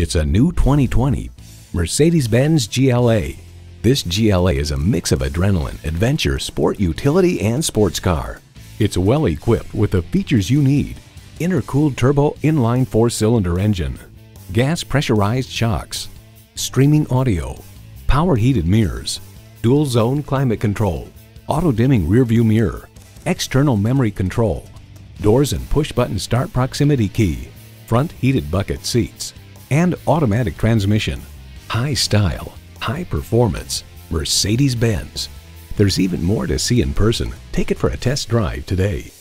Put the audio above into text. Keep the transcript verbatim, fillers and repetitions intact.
It's a new twenty twenty Mercedes-Benz G L A. This G L A is a mix of adrenaline, adventure, sport utility, and sports car. It's well equipped with the features you need: intercooled turbo inline four-cylinder engine, gas pressurized shocks, streaming audio, power heated mirrors, dual zone climate control, auto dimming rear view mirror, external memory control, doors and push button start proximity key, front heated bucket seats, and automatic transmission. High style, high performance, Mercedes-Benz. There's even more to see in person. Take it for a test drive today.